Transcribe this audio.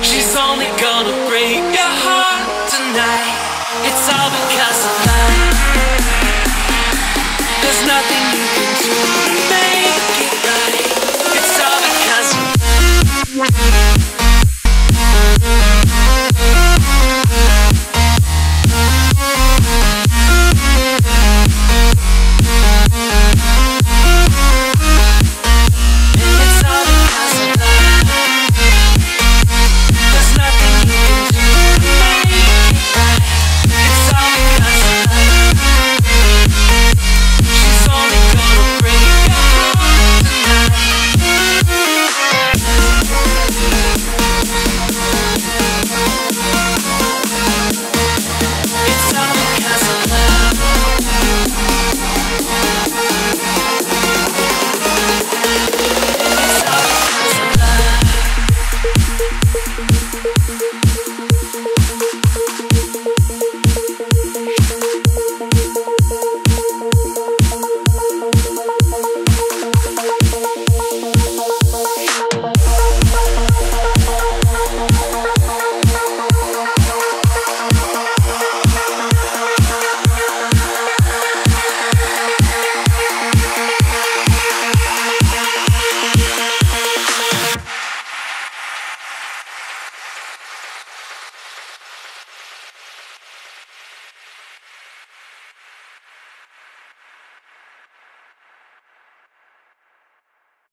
She's only gonna break.